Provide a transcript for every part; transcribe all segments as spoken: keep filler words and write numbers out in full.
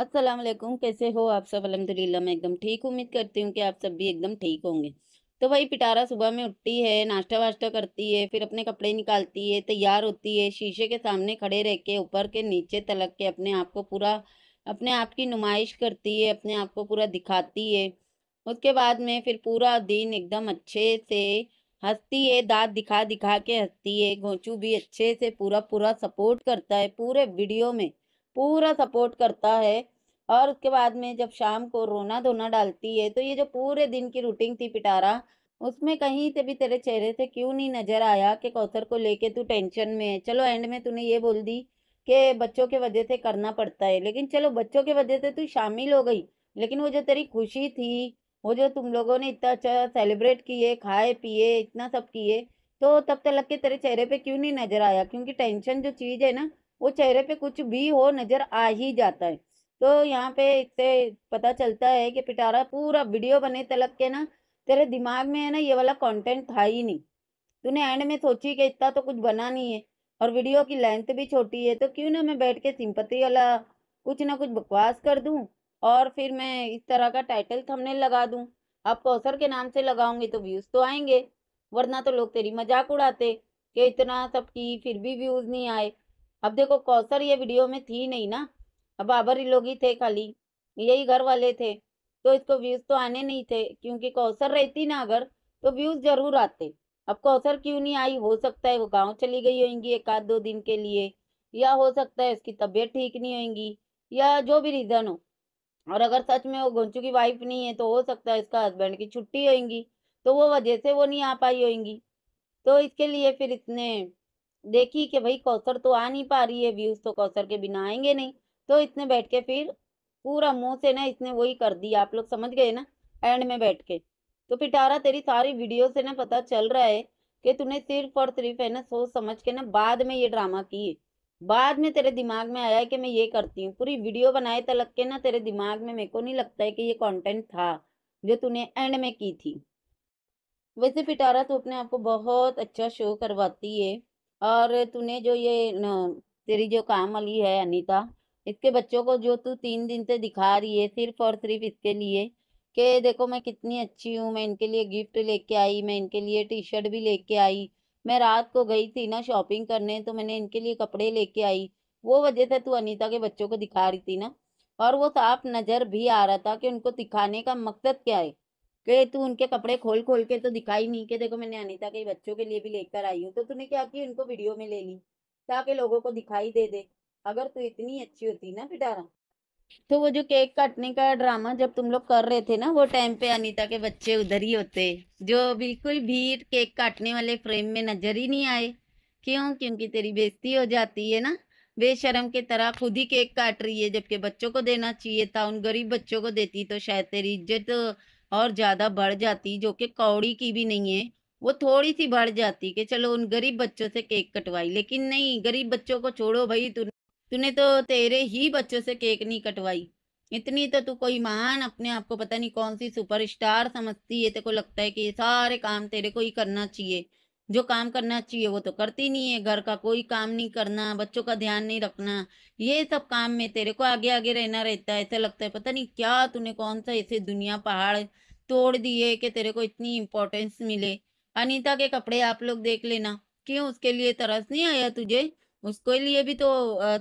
अस्सलाम वालेकुम, कैसे हो आप सब? अल्हम्दुलिल्लाह मैं एकदम ठीक। उम्मीद करती हूँ कि आप सब भी एकदम ठीक होंगे। तो भाई पिटारा सुबह में उठती है, नाश्ता वाश्ता करती है, फिर अपने कपड़े निकालती है, तैयार होती है, शीशे के सामने खड़े रह के ऊपर के नीचे तलक के अपने आप को पूरा, अपने आप की नुमाइश करती है, अपने आप को पूरा दिखाती है। उसके बाद में फिर पूरा दिन एकदम अच्छे से हंसती है, दांत दिखा दिखा के हंसती है। घोंचू भी अच्छे से पूरा पूरा सपोर्ट करता है, पूरे वीडियो में पूरा सपोर्ट करता है। और उसके बाद में जब शाम को रोना धोना डालती है, तो ये जो पूरे दिन की रूटीन थी पिटारा, उसमें कहीं से भी तेरे चेहरे से क्यों नहीं नज़र आया कि कौसर को लेके तू टेंशन में है। चलो एंड में तूने ये बोल दी कि बच्चों के वजह से करना पड़ता है, लेकिन चलो बच्चों के वजह से तू शामिल हो गई, लेकिन वो जो तेरी खुशी थी, वो जो तुम लोगों ने इतना अच्छा सेलिब्रेट किए, खाए पिए, इतना सब किए, तो तब तक लग के तेरे चेहरे पे क्यों नहीं नज़र आया? क्योंकि टेंशन जो चीज़ है ना, वो चेहरे पे कुछ भी हो नज़र आ ही जाता है। तो यहाँ पे इससे पता चलता है कि पिटारा पूरा वीडियो बने तलक के ना तेरे दिमाग में है ना ये वाला कंटेंट था ही नहीं। तूने एंड में सोची कि इतना तो कुछ बना नहीं है और वीडियो की लेंथ भी छोटी है, तो क्यों ना मैं बैठ के सिंपैथी वाला कुछ ना कुछ बकवास कर दूँ और फिर मैं इस तरह का टाइटल थंबनेल लगा दूं। आप कौसर के नाम से लगाऊंगी तो व्यूज़ तो आएंगे, वरना तो लोग तेरी मजाक उड़ाते कि इतना सब की फिर भी व्यूज़ नहीं आए। अब देखो कौसर ये वीडियो में थी नहीं ना, अब बाबर लोग ही थे, खाली यही घर वाले थे, तो इसको व्यूज़ तो आने नहीं थे। क्योंकि कौसर रहती ना अगर, तो व्यूज़ ज़रूर आते। अब कौसर क्यों नहीं आई? हो सकता है वो गाँव चली गई होंगी एक आध दो दिन के लिए, या हो सकता है उसकी तबीयत ठीक नहीं होगी, या जो भी रीज़न हो। और अगर सच में वो गोंचू की वाइफ नहीं है, तो हो सकता है इसका हस्बैंड की छुट्टी होएंगी, तो वो वजह से वो नहीं आ पाई होएंगी। तो इसके लिए फिर इसने देखी कि भाई कौसर तो आ नहीं पा रही है, व्यूज़ तो कौसर के बिना आएंगे नहीं, तो इसने बैठ के फिर पूरा मुंह से ना इसने वही कर दिया, आप लोग समझ गए ना, एंड में बैठ के। तो पिटारा तेरी सारी वीडियो से ना पता चल रहा है कि तूने सिर्फ और सिर्फ है ना सोच समझ के ना बाद में ये ड्रामा किए, बाद में तेरे दिमाग में आया है कि मैं ये करती हूँ। पूरी वीडियो बनाए तलक के ना तेरे दिमाग में मेरे को नहीं लगता है कि ये कंटेंट था जो तूने एंड में की थी। वैसे पिटारा तू अपने आप को बहुत अच्छा शो करवाती है, और तूने जो ये तेरी जो काम वाली है अनीता, इसके बच्चों को जो तू तीन दिन से दिखा रही है सिर्फ और सिर्फ इसके लिए कि देखो मैं कितनी अच्छी हूँ, मैं इनके लिए गिफ्ट लेके आई, मैं इनके लिए टी शर्ट भी लेके आई, मैं रात को गई थी ना शॉपिंग करने तो मैंने इनके लिए कपड़े लेके आई, वो वजह से तू अनीता के बच्चों को दिखा रही थी ना। और वो साफ नज़र भी आ रहा था कि उनको दिखाने का मकसद क्या है, कि तू उनके कपड़े खोल खोल के तो दिखाई नहीं कि देखो मैंने अनीता के बच्चों के लिए भी लेकर आई हूँ, तो तूने क्या कि उनको वीडियो में ले ली ताकि लोगों को दिखाई दे दे। अगर तू इतनी अच्छी होती ना पिटारा, तो वो जो केक काटने का ड्रामा जब तुम लोग कर रहे थे ना, वो टाइम पे अनीता के बच्चे उधर ही होते, जो बिल्कुल भी केक काटने वाले फ्रेम में नजर ही नहीं आए। क्यों? क्योंकि तेरी बेइज्जती हो जाती है ना, बेशर्म के तरह खुद ही केक काट रही है, जबकि बच्चों को देना चाहिए था। उन गरीब बच्चों को देती तो शायद तेरी इज्जत और ज़्यादा बढ़ जाती, जो कि कौड़ी की भी नहीं है, वो थोड़ी सी बढ़ जाती कि चलो उन गरीब बच्चों से केक कटवाई। लेकिन नहीं, गरीब बच्चों को छोड़ो भाई, तुम तूने तो तेरे ही बच्चों से केक नहीं कटवाई। इतनी तो तू कोई महान, अपने आप को पता नहीं कौन सी सुपरस्टार समझती है। तेरे को लगता है कि ये सारे काम तेरे को ही करना चाहिए, जो काम करना चाहिए वो तो करती नहीं है, घर का कोई काम नहीं करना, बच्चों का ध्यान नहीं रखना, ये सब काम में तेरे को आगे आगे रहना रहता है। ऐसा लगता है पता नहीं क्या तूने कौन सा ऐसे दुनिया पहाड़ तोड़ दिए कि तेरे को इतनी इम्पोर्टेंस मिले। अनीता के कपड़े आप लोग देख लेना, क्यों उसके लिए तरस नहीं आया तुझे? उसके लिए भी तो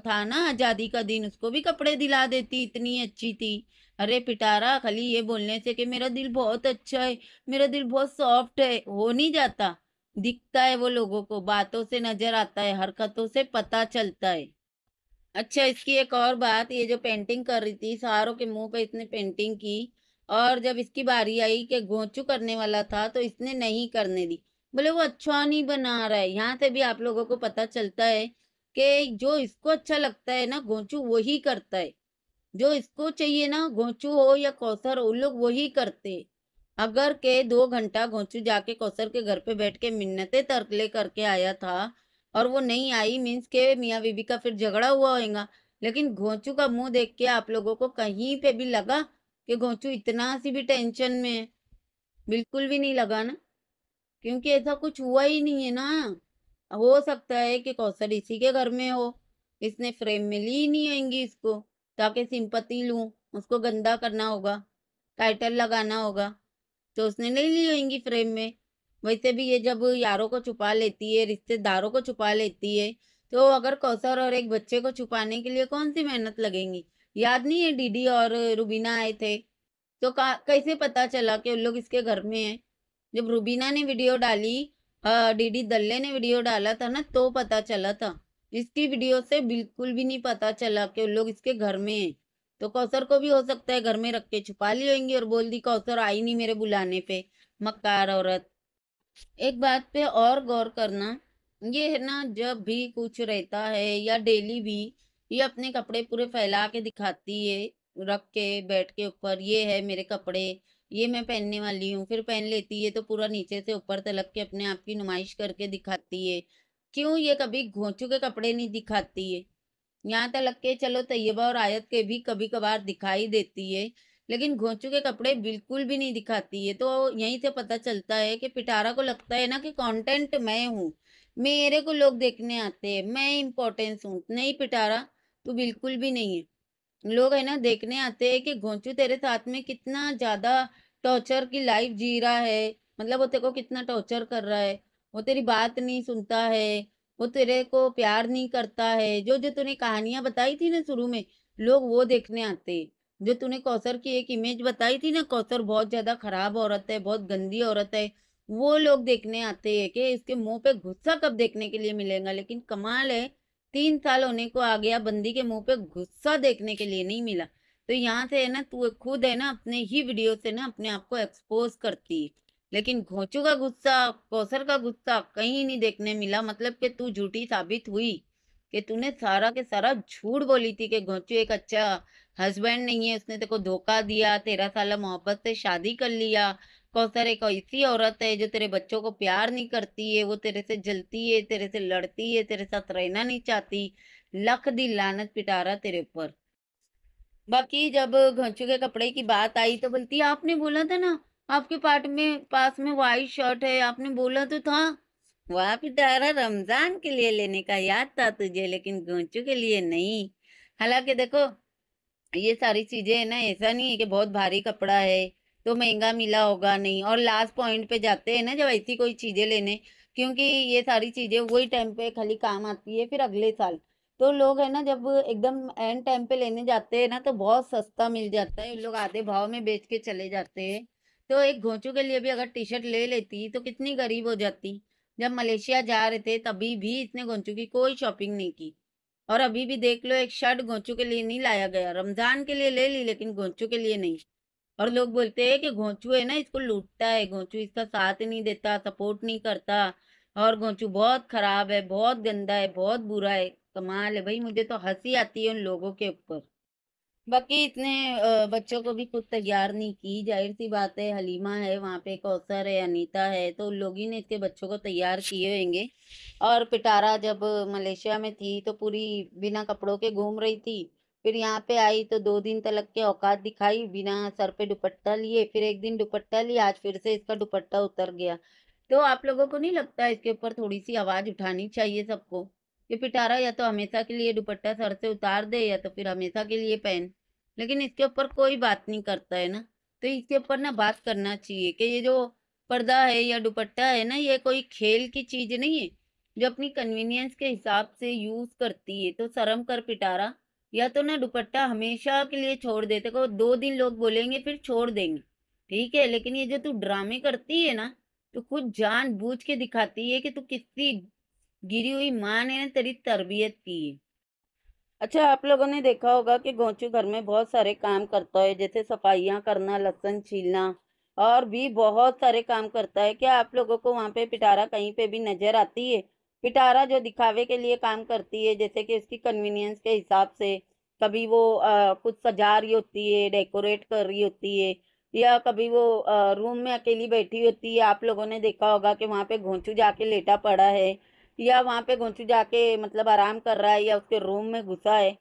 था ना आज़ादी का दिन, उसको भी कपड़े दिला देती, इतनी अच्छी थी। अरे पिटारा, खाली ये बोलने से कि मेरा दिल बहुत अच्छा है, मेरा दिल बहुत सॉफ्ट है, हो नहीं जाता। दिखता है वो लोगों को, बातों से नज़र आता है, हरकतों से पता चलता है। अच्छा, इसकी एक और बात, ये जो पेंटिंग कर रही थी, सारों के मुँह पर इसने पेंटिंग की, और जब इसकी बारी आई कि गोंचू करने वाला था तो इसने नहीं करने दी, बोले वो अच्छा नहीं बना रहा है। यहाँ से भी आप लोगों को पता चलता है कि जो इसको अच्छा लगता है ना गोंचू वही करता है, जो इसको चाहिए ना गोंचू हो या कौसर, उन लोग वही करते। अगर के दो घंटा गोंचू जाके कौसर के घर पे बैठ के मिन्नतें तरकले करके आया था और वो नहीं आई, मीन्स के मियाँ बीबी का फिर झगड़ा हुआ होगा। लेकिन गोंचू का मुंह देख के आप लोगों को कहीं पे भी लगा कि गोंचू इतना सी भी टेंशन में है? बिल्कुल भी नहीं लगा ना, क्योंकि ऐसा कुछ हुआ ही नहीं है ना। हो सकता है कि कौसर इसी के घर में हो, इसने फ्रेम में ली नहीं होंगी इसको, ताकि सिंपत्ति लूँ, उसको गंदा करना होगा, टाइटल लगाना होगा, तो उसने नहीं ली होंगी फ्रेम में। वैसे भी ये जब यारों को छुपा लेती है, रिश्तेदारों को छुपा लेती है, तो अगर कौसर और एक बच्चे को छुपाने के लिए कौन सी मेहनत लगेंगी। याद नहीं है डीडी और रूबीना आए थे तो कैसे पता चला कि उन लोग इसके घर में हैं। जब रूबीना ने वीडियो डाली, डीडी दल्ले ने वीडियो डाला था ना, तो पता चला था। इसकी वीडियो से बिल्कुल भी नहीं पता चला कि उन लोग इसके घर में हैं। तो कौसर को भी हो सकता है घर में रख के छुपा ली होंगी और बोल दी कौसर आई नहीं मेरे बुलाने पे, मक्कार औरत। एक बात पे और गौर करना, ये है ना जब भी कुछ रहता है या डेली भी ये अपने कपड़े पूरे फैला के दिखाती है, रख के बेड के ऊपर, ये है मेरे कपड़े, ये मैं पहनने वाली हूँ, फिर पहन लेती है तो पूरा नीचे से ऊपर तलक के अपने आप की नुमाइश करके दिखाती है। क्यों ये कभी घोंचू के कपड़े नहीं दिखाती है? यहाँ तलक के चलो तैयबा और आयत के भी कभी कभार दिखाई देती है, लेकिन घोंचू के कपड़े बिल्कुल भी नहीं दिखाती है। तो यहीं से पता चलता है कि पिटारा को लगता है ना कि कॉन्टेंट मैं हूँ, मेरे को लोग देखने आते हैं, मैं इम्पोर्टेंस हूँ। नहीं पिटारा, तू बिल्कुल भी नहीं है। लोग है ना देखने आते हैं कि घोंचू तेरे साथ में कितना ज़्यादा टॉर्चर की लाइफ जी रहा है, मतलब वो तेरे को कितना टॉर्चर कर रहा है, वो तेरी बात नहीं सुनता है, वो तेरे को प्यार नहीं करता है। जो जो तूने कहानियाँ बताई थी ना शुरू में, लोग वो देखने आते हैं। जो तूने कौसर की एक इमेज बताई थी ना, कौसर बहुत ज़्यादा ख़राब औरत है, बहुत गंदी औरत है, वो लोग देखने आते हैं कि इसके मुंह पे गुस्सा कब देखने के लिए मिलेगा। लेकिन कमाल है, तीन साल होने को आ गया, बंदी के मुंह पे गुस्सा देखने के लिए नहीं मिला। तो यहाँ से है ना तू खुद है ना अपने ही वीडियो से ना अपने आप को एक्सपोज करती, लेकिन घोंचू का गुस्सा, कौसर का गुस्सा कहीं नहीं देखने मिला। मतलब कि तू झूठी साबित हुई, कि तूने सारा के सारा झूठ बोली थी कि घोंचू एक अच्छा हस्बैंड नहीं है, उसने तेरे को धोखा दिया, तेरह साल मोहब्बत से शादी कर लिया। कौसर एक ऐसी औरत है जो तेरे बच्चों को प्यार नहीं करती है, वो तेरे से जलती है, तेरे से लड़ती है, तेरे साथ रहना नहीं चाहती। लख दी लानत पिटारा तेरे ऊपर। बाकी जब घोंचू के कपड़े की बात आई तो बोलती आपने बोला था ना आपके पार्ट में पास में वाइट शर्ट है, आपने बोला तो था। वाह पिटारा, रमजान के लिए लेने का याद था तुझे, लेकिन घोंचू के लिए नहीं। हालांकि देखो ये सारी चीजें है ना, ऐसा नहीं है कि बहुत भारी कपड़ा है तो महंगा मिला होगा, नहीं। और लास्ट पॉइंट पे जाते हैं ना जब ऐसी कोई चीजें लेने, क्योंकि ये सारी चीजें वही टाइम पे खाली काम आती है फिर अगले साल। तो लोग है ना जब एकदम एंड टाइम पे लेने जाते हैं ना तो बहुत सस्ता मिल जाता है, लोग आधे भाव में बेच के चले जाते हैं। तो एक घोंचू के लिए भी अगर टी शर्ट ले लेती तो कितनी गरीब हो जाती। जब मलेशिया जा रहे थे तभी भी इसने घोंचू की कोई शॉपिंग नहीं की, और अभी भी देख लो एक शर्ट घोंचू के लिए नहीं लाया गया। रमजान के लिए ले ली लेकिन घोंचू के लिए नहीं। और लोग बोलते हैं कि घोंचू है ना इसको लूटता है, घोंचू इसका साथ नहीं देता, सपोर्ट नहीं करता, और घोंचू बहुत खराब है, बहुत गंदा है, बहुत बुरा है। कमाल है भाई, मुझे तो हंसी आती है उन लोगों के ऊपर। बाकी इतने बच्चों को भी खुद तैयार नहीं की, जाहिर सी बात है। हलीमा है वहाँ पे, कौसर है, अनीता है, तो लोग ही ने इसके बच्चों को तैयार किए होंगे। और पिटारा जब मलेशिया में थी तो पूरी बिना कपड़ों के घूम रही थी, फिर यहाँ पे आई तो दो दिन तलक के औकात दिखाई बिना सर पे दुपट्टा लिए, फिर एक दिन दुपट्टा लिया, आज फिर से इसका दुपट्टा उतर गया। तो आप लोगों को नहीं लगता इसके ऊपर थोड़ी सी आवाज़ उठानी चाहिए सबको, कि पिटारा या तो हमेशा के लिए दुपट्टा सर से उतार दे या तो फिर हमेशा के लिए पहन। लेकिन इसके ऊपर कोई बात नहीं करता है ना, तो इसके ऊपर ना बात करना चाहिए कि ये जो पर्दा है या दुपट्टा है ना, ये कोई खेल की चीज़ नहीं है जो अपनी कन्वीनियंस के हिसाब से यूज़ करती है। तो शर्म कर पिटारा, या तो ना दुपट्टा हमेशा के लिए छोड़ देते को, दो दिन लोग बोलेंगे फिर छोड़ देंगे, ठीक है। लेकिन ये जो तू ड्रामे करती है ना, तो खुद जानबूझ के दिखाती है कि तू किसी गिरी हुई माँ ने तेरी तरबियत की है। अच्छा, आप लोगों ने देखा होगा कि घोंचू घर में बहुत सारे काम करता है, जैसे सफाइयाँ करना, लहसुन छीलना, और भी बहुत सारे काम करता है। क्या आप लोगों को वहाँ पे पिटारा कहीं पे भी नज़र आती है? पिटारा जो दिखावे के लिए काम करती है, जैसे कि उसकी कन्वीनियंस के हिसाब से कभी वो आ, कुछ सजा रही होती है, डेकोरेट कर रही होती है, या कभी वो आ, रूम में अकेली बैठी होती है। आप लोगों ने देखा होगा कि वहाँ पे घोंचू जाके लेटा पड़ा है, या वहाँ पे घोंचू जाके मतलब आराम कर रहा है, या उसके रूम में घुसा है,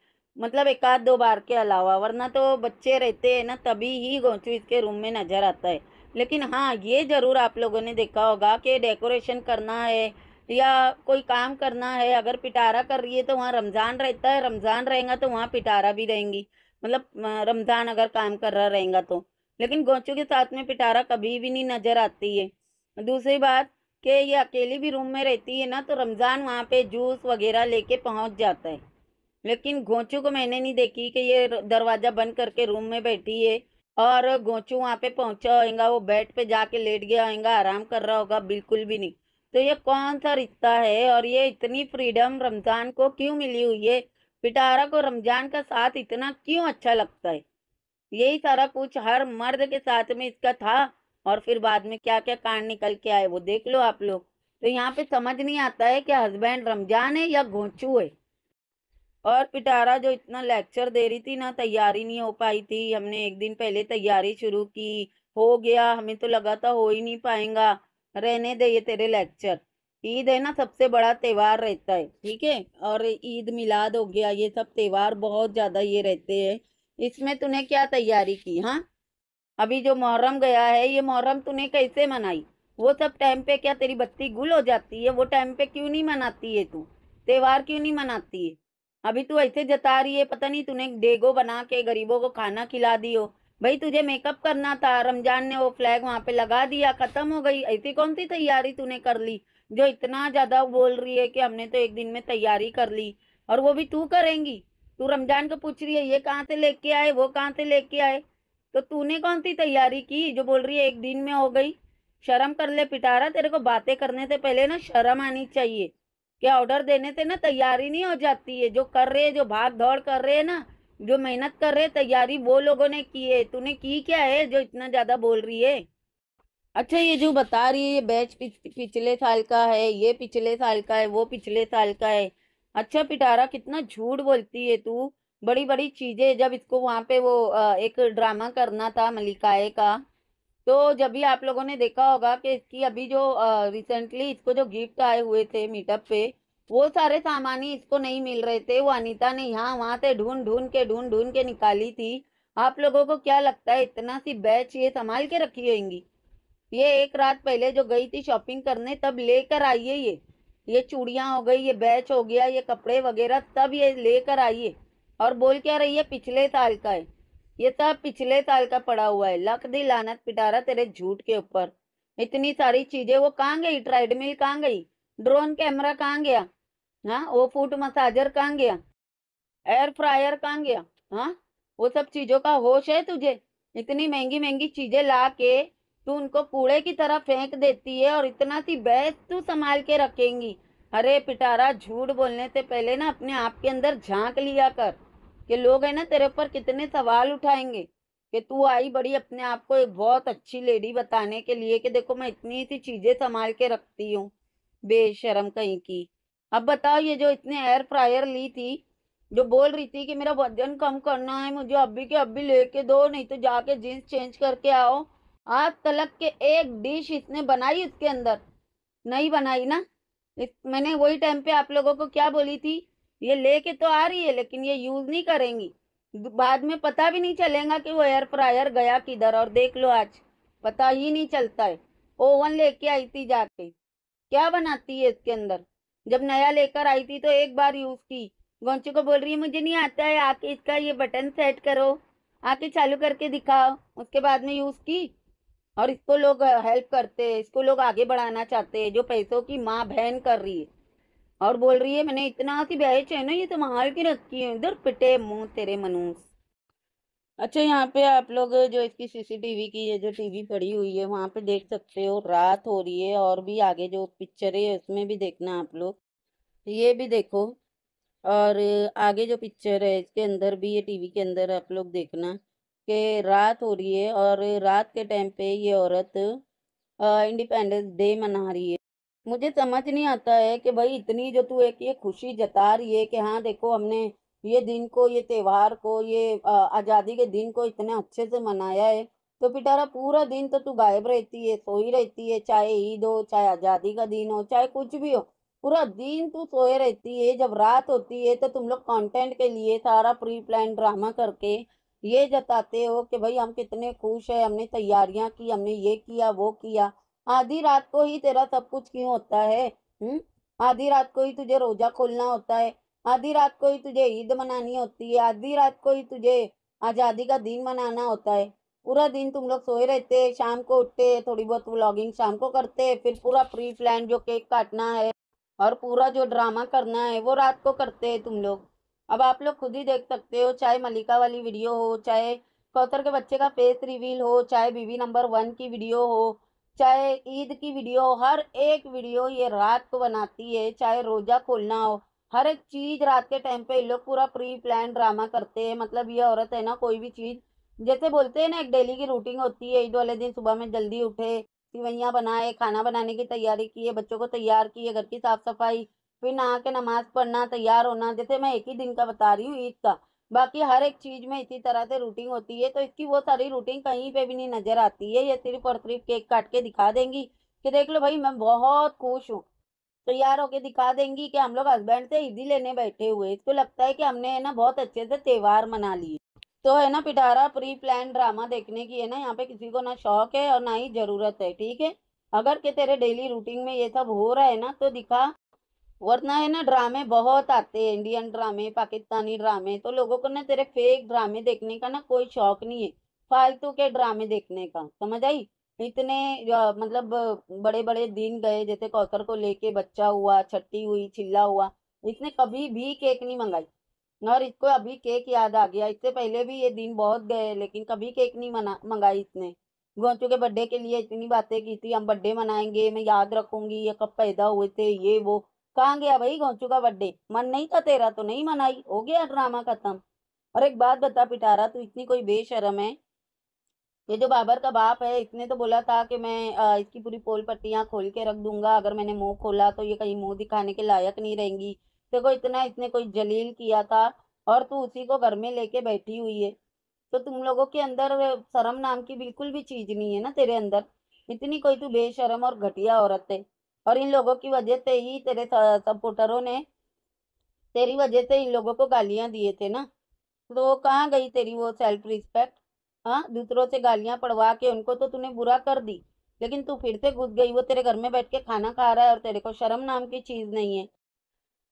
मतलब एक आध दो बार के अलावा। वरना तो बच्चे रहते हैं ना तभी ही घोंचू इसके रूम में नज़र आता है। लेकिन हाँ, ये ज़रूर आप लोगों ने देखा होगा कि डेकोरेशन करना है या कोई काम करना है, अगर पिटारा कर रही है तो वहाँ रमज़ान रहता है, रमज़ान रहेगा तो वहाँ पिटारा भी रहेंगी। मतलब रमज़ान अगर कायम कर रहा रहेगा तो। लेकिन गोंचू के साथ में पिटारा कभी भी नहीं नज़र आती है। दूसरी बात कि ये अकेली भी रूम में रहती है ना, तो रमज़ान वहाँ पे जूस वगैरह लेके पहुँच जाता है, लेकिन गोंचू को मैंने नहीं देखी कि ये दरवाज़ा बंद करके रूम में बैठी है। और गोंचू वहाँ पे पहुँचा होगा, वो बेड पे जाके लेट गया होगा, आराम कर रहा होगा, बिल्कुल भी नहीं। तो ये कौन सा रिश्ता है और ये इतनी फ्रीडम रमज़ान को क्यों मिली हुई है? पिटारा को रमज़ान का साथ इतना क्यों अच्छा लगता है? यही सारा कुछ हर मर्द के साथ में इसका था, और फिर बाद में क्या क्या कांड निकल के आए वो देख लो आप लोग। तो यहाँ पे समझ नहीं आता है कि हस्बैंड रमज़ान है या गोंचू है। और पिटारा जो इतना लेक्चर दे रही थी ना, तैयारी नहीं हो पाई थी। हमने एक दिन पहले तैयारी शुरू की, हो गया, हमें तो लगा था हो ही नहीं पाएगा। रहने दे ये तेरे लेक्चर। ईद है ना, सबसे बड़ा त्यौहार रहता है, ठीक है, और ईद मिलाद हो गया, ये सब त्यौहार बहुत ज़्यादा ये रहते हैं। इसमें तूने क्या तैयारी की? हाँ, अभी जो मुहर्रम गया है, ये मुहर्रम तूने कैसे मनाई? वो सब टाइम पे क्या तेरी बत्ती गुल हो जाती है? वो टाइम पे क्यों नहीं मनाती है तू? त्यौहार क्यों नहीं मनाती है? अभी तू ऐसे जता रही है, पता नहीं तूने डेगो बना के गरीबों को खाना खिला दी हो। भाई तुझे मेकअप करना था, रमज़ान ने वो फ्लैग वहाँ पे लगा दिया, ख़त्म हो गई। ऐसी कौन सी तैयारी तूने कर ली जो इतना ज़्यादा बोल रही है कि हमने तो एक दिन में तैयारी कर ली, और वो भी तू करेंगी? तू रमज़ान को पूछ रही है ये कहाँ से लेके आए, वो कहाँ से लेके आए, तो तूने कौन सी तैयारी की जो बोल रही है एक दिन में हो गई? शर्म कर ले पिटारा, तेरे को बातें करने से पहले ना शर्म आनी चाहिए। क्या ऑर्डर देने से ना तैयारी नहीं हो जाती है? जो कर रहे हैं, जो भाग दौड़ कर रहे हैं ना, जो मेहनत कर रहे हैं, तैयारी वो लोगों ने की है, तूने की क्या है जो इतना ज़्यादा बोल रही है? अच्छा, ये जो बता रही है ये बैच पिछले साल का है, ये पिछले साल का है, वो पिछले साल का है। अच्छा पिटारा, कितना झूठ बोलती है तू। बड़ी बड़ी चीज़ें, जब इसको वहाँ पे वो एक ड्रामा करना था मलिकाए का, तो जब भी आप लोगों ने देखा होगा कि इसकी अभी जो रिसेंटली इसको जो गिफ्ट आए हुए थे मीटअप पे, वो सारे सामान ही इसको नहीं मिल रहे थे। वो अनीता ने यहाँ वहाँ से ढूंढ ढूंढ के ढूंढ ढूंढ के निकाली थी। आप लोगों को क्या लगता है इतना सी बैच ये संभाल के रखी होंगी? ये एक रात पहले जो गई थी शॉपिंग करने, तब लेकर आई है ये ये चूड़ियाँ हो गई, ये बैच हो गया, ये कपड़े वगैरह सब ये लेकर आई है। और बोल क्या रही है पिछले साल का है, ये सब पिछले साल का पड़ा हुआ है। लख दी लानत पिटारा तेरे झूठ के ऊपर। इतनी सारी चीज़ें वो कहाँ गई? ट्रेडमिल कहाँ गई? ड्रोन कैमरा कहाँ गया? हाँ, वो फूट मसाजर कहाँ गया? एयर फ्रायर कहाँ गया? हाँ, वो सब चीज़ों का होश है तुझे? इतनी महंगी महंगी चीज़ें ला के तू उनको कूड़े की तरह फेंक देती है, और इतना सी बैस तू संभाल के रखेंगी? अरे पिटारा, झूठ बोलने से पहले ना अपने आप के अंदर झाँक लिया कर कि लोग है ना तेरे पर कितने सवाल उठाएंगे कि तू आई बड़ी अपने आप को एक बहुत अच्छी लेडी बताने के लिए कि देखो मैं इतनी सी चीज़ें संभाल के रखती हूँ। बेशरम कहीं की। अब बताओ, ये जो इतने एयर फ्रायर ली थी, जो बोल रही थी कि मेरा वजन कम करना है, मुझे अभी के अभी लेके दो, नहीं तो जाके जीन्स चेंज करके आओ, आज तलक के एक डिश इसने बनाई उसके अंदर नहीं बनाई ना। मैंने वही टाइम पे आप लोगों को क्या बोली थी, ये लेके तो आ रही है लेकिन ये यूज़ नहीं करेंगी, बाद में पता भी नहीं चलेगा कि वो एयर फ्रायर गया किधर। और देख लो आज पता ही नहीं चलता है। ओवन लेके आई थी जाके, क्या बनाती है इसके अंदर? जब नया लेकर आई थी तो एक बार यूज़ की। गोंचू को बोल रही है मुझे नहीं आता है, आके इसका ये बटन सेट करो, आके चालू करके दिखाओ, उसके बाद में यूज़ की। और इसको लोग हेल्प करते हैं, इसको लोग आगे बढ़ाना चाहते हैं, जो पैसों की माँ बहन कर रही है। और बोल रही है मैंने इतना सी बैच है ना ये संभाल के रखी है, इधर पिटे मुंह तेरे मनूस। अच्छा, यहाँ पे आप लोग जो इसकी सीसीटीवी की ये जो टीवी पड़ी हुई है वहाँ पे देख सकते हो, रात हो रही है। और भी आगे जो पिक्चर है उसमें भी देखना आप लोग, ये भी देखो, और आगे जो पिक्चर है इसके अंदर भी, ये टीवी के अंदर आप लोग देखना कि रात हो रही है। और रात के टाइम पे ये औरत इंडिपेंडेंस डे मना रही है। मुझे समझ नहीं आता है कि भाई इतनी जो तू एक ये खुशी जता रही है कि हाँ देखो हमने ये दिन को, ये त्यौहार को, ये आज़ादी के दिन को इतने अच्छे से मनाया है, तो पिटारा पूरा दिन तो तू गायब रहती है, सोई रहती है। चाहे ईद हो, चाहे आज़ादी का दिन हो, चाहे कुछ भी हो, पूरा दिन तू सोए रहती है। जब रात होती है तो तुम लोग कंटेंट के लिए सारा प्री प्लान ड्रामा करके ये जताते हो कि भाई हम कितने खुश हैं, हमने तैयारियाँ की, हमने ये किया, वो किया। आधी रात को ही तेरा सब कुछ क्यों होता है? हम्म, आधी रात को ही तुझे रोज़ा खोलना होता है, आधी रात को ही तुझे ईद मनानी होती है, आधी रात को ही तुझे आज़ादी का दिन मनाना होता है। पूरा दिन तुम लोग सोए रहते हैं, शाम को उठते हैं, थोड़ी बहुत व्लॉगिंग शाम को करते हैं, फिर पूरा प्री प्लान जो केक काटना है और पूरा जो ड्रामा करना है वो रात को करते हैं तुम लोग। अब आप लोग खुद ही देख सकते हो, चाहे मलिका वाली वीडियो हो, चाहे कौसर के बच्चे का फेस रिवील हो, चाहे बीवी नंबर वन की वीडियो हो, चाहे ईद की वीडियो हो, हर एक वीडियो ये रात को बनाती है। चाहे रोज़ा खोलना हो, हर एक चीज़ रात के टाइम पे ये लोग पूरा प्री प्लान ड्रामा करते हैं। मतलब ये औरत है ना, कोई भी चीज़ जैसे बोलते हैं ना, एक डेली की रूटीन होती है। ईद वाले दिन सुबह में जल्दी उठे, सिवैयाँ बनाए, खाना बनाने की तैयारी किए, बच्चों को तैयार किए, घर की साफ़ सफाई, फिर नहा के नमाज़ पढ़ना, तैयार होना। जैसे मैं एक ही दिन का बता रही हूँ ईद का, बाकी हर एक चीज़ में इसी तरह से रूटीन होती है। तो इसकी वो सारी रूटीन कहीं पर भी नहीं नज़र आती है। ये सिर्फ और सिर्फ केक काट के दिखा देंगी कि देख लो भाई मैं बहुत खुश हूँ, तैयार होके दिखा देंगी कि हम लोग हस्बैंड से ईदी लेने बैठे हुए। इसको लगता है कि हमने है ना बहुत अच्छे से त्यौहार मना लिए। तो है ना पिटारा प्री प्लान ड्रामा देखने की है ना यहाँ पे किसी को ना शौक है और ना ही ज़रूरत है, ठीक है। अगर के तेरे डेली रूटीन में ये सब हो रहा है ना तो दिखा, वरना है ना ड्रामे बहुत आते हैं, इंडियन ड्रामे, पाकिस्तानी ड्रामे। तो लोगों को ना तेरे फेक ड्रामे देखने का ना कोई शौक नहीं है, फालतू के ड्रामे देखने का, समझ आई। इतने मतलब बड़े बड़े दिन गए, जैसे कौसर को लेके बच्चा हुआ, छट्टी हुई, चिल्ला हुआ, इसने कभी भी केक नहीं मंगाई और इसको अभी केक याद आ गया। इससे पहले भी ये दिन बहुत गए लेकिन कभी केक नहीं मना मंगाई इसने। गोंचू के बर्थडे के लिए इतनी बातें की थी, हम बर्थडे मनाएंगे, मैं याद रखूंगी, ये कब पैदा हुए थे, ये वो। कहाँ गया भाई गोंचू का बर्थडे? मन नहीं था तेरा तो नहीं मनाई, हो गया ड्रामा खत्म। और एक बात बता पिटारा, तू इतनी कोई बेशरम है? ये जो बाबर का बाप है इसने तो बोला था कि मैं इसकी पूरी पोल पट्टियाँ खोल के रख दूंगा, अगर मैंने मुँह खोला तो ये कहीं मुँह दिखाने के लायक नहीं रहेंगी। देखो इतना इसने कोई जलील किया था और तू उसी को घर में लेके बैठी हुई है। तो तुम लोगों के अंदर शर्म नाम की बिल्कुल भी चीज़ नहीं है ना तेरे अंदर, इतनी कोई तू बेशरम और घटिया औरत है। और इन लोगों की वजह से ही तेरे सपोर्टरों ने, तेरी वजह से इन लोगों को गालियाँ दिए थे ना। तो कहाँ गई तेरी वो सेल्फ रिस्पेक्ट? हाँ, दूसरों से गालियाँ पढ़वा के उनको तो तूने बुरा कर दी, लेकिन तू फिर से घुस गई। वो तेरे घर में बैठ के खाना खा रहा है और तेरे को शर्म नाम की चीज़ नहीं है।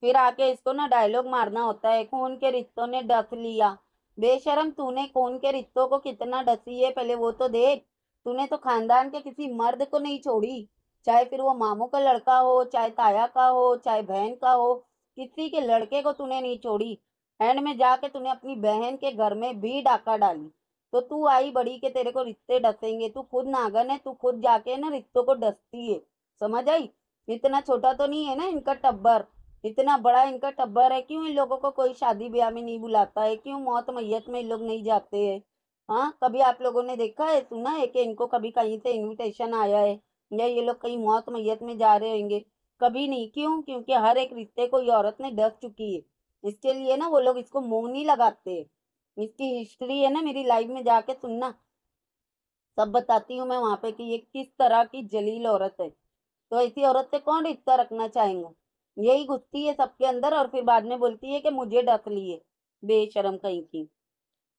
फिर आके इसको ना डायलॉग मारना होता है, खून के रिश्तों ने डस लिया। बेशरम, तूने खून के रिश्तों को कितना डसी है पहले वो तो देख। तूने तो खानदान के किसी मर्द को नहीं छोड़ी, चाहे फिर वो मामू का लड़का हो, चाहे ताया का हो, चाहे बहन का हो, किसी के लड़के को तूने नहीं छोड़ी। एंड में जाके तूने अपनी बहन के घर में भी डाका डाली। तो तू आई बड़ी के तेरे को रिश्ते डसेंगे, तू खुद नागन है, तू खुद जाके ना रिश्तों को डसती है, समझ आई। इतना छोटा तो नहीं है ना इनका टब्बर, इतना बड़ा इनका टब्बर है। क्यों इन लोगों को कोई शादी ब्याह में नहीं बुलाता है? क्यों मौत मैयत में इन लोग नहीं जाते हैं? हाँ, कभी आप लोगों ने देखा है, सुना है कि इनको कभी कहीं से इन्विटेशन आया है या ये लोग कहीं मौत मैयत में जा रहे होंगे? कभी नहीं। क्यों? क्योंकि हर एक रिश्ते को ये औरत ने डस चुकी है। इसके लिए ना वो लोग इसको मुँह नहीं लगाते है। इसकी हिस्ट्री है ना, मेरी लाइफ में जाके सुनना, सब बताती हूँ मैं वहाँ पे कि ये किस तरह की जलील औरत है। तो ऐसी औरत से कौन रिश्ता रखना चाहेंगे? यही घुसती है सबके अंदर और फिर बाद में बोलती है कि मुझे डक लिए, बेशरम कहीं की।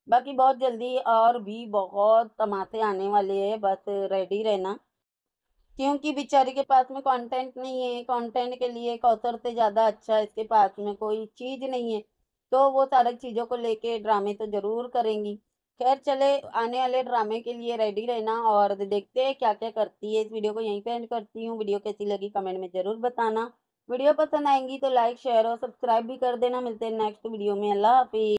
बाकी बहुत जल्दी और भी बहुत तमाशे आने वाले हैं, बस रेडी रहना, क्योंकि बेचारी के पास में कंटेंट नहीं है। कंटेंट के लिए कौसर से ज़्यादा अच्छा इसके पास में कोई चीज़ नहीं है, तो वो सारी चीज़ों को लेके ड्रामे तो ज़रूर करेंगी। खैर चले, आने वाले ड्रामे के लिए रेडी रहना और देखते हैं क्या क्या करती है। इस वीडियो को यहीं पे एंड करती हूँ। वीडियो कैसी लगी कमेंट में ज़रूर बताना। वीडियो पसंद आएंगी तो लाइक, शेयर और सब्सक्राइब भी कर देना। मिलते हैं नेक्स्ट वीडियो में। अल्लाह हाफिज़।